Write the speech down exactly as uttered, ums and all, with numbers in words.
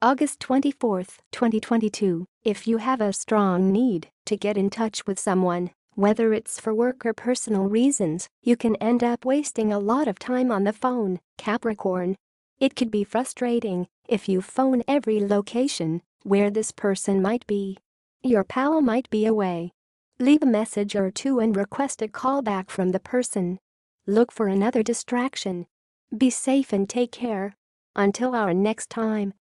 August twenty-fourth, twenty twenty-two, if you have a strong need to get in touch with someone, whether it's for work or personal reasons, you can end up wasting a lot of time on the phone, Capricorn. It could be frustrating if you phone every location where this person might be. Your pal might be away. Leave a message or two and request a call back from the person. Look for another distraction. Be safe and take care. Until our next time.